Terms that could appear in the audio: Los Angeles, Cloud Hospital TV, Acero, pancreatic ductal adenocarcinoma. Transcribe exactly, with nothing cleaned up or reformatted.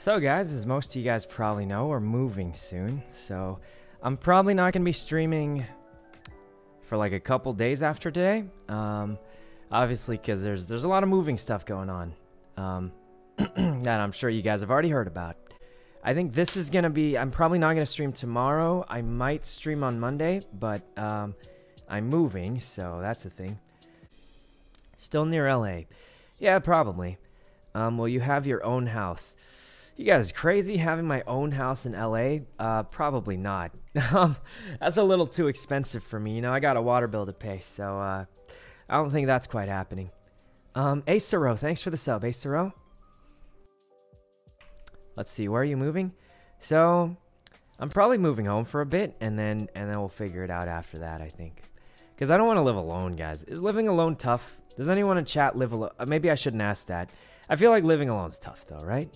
So guys, as most of you guys probably know, we're moving soon, so I'm probably not going to be streaming for like a couple days after today, um, obviously because there's there's a lot of moving stuff going on um, that I'm sure you guys have already heard about. I think this is going to be, I'm probably not going to stream tomorrow, I might stream on Monday, but um, I'm moving, so that's the thing. Still near L A. Yeah, probably. Um, well, you have your own house. You guys crazy having my own house in L A? Uh, probably not. That's a little too expensive for me. You know, I got a water bill to pay, so uh, I don't think that's quite happening. Um, Acero, thanks for the sub, Acero. Let's see, where are you moving? So, I'm probably moving home for a bit, and then and then we'll figure it out after that, I think. Because I don't want to live alone, guys. Is living alone tough? Does anyone in chat live alone? Maybe I shouldn't ask that. I feel like living alone's tough, though, right?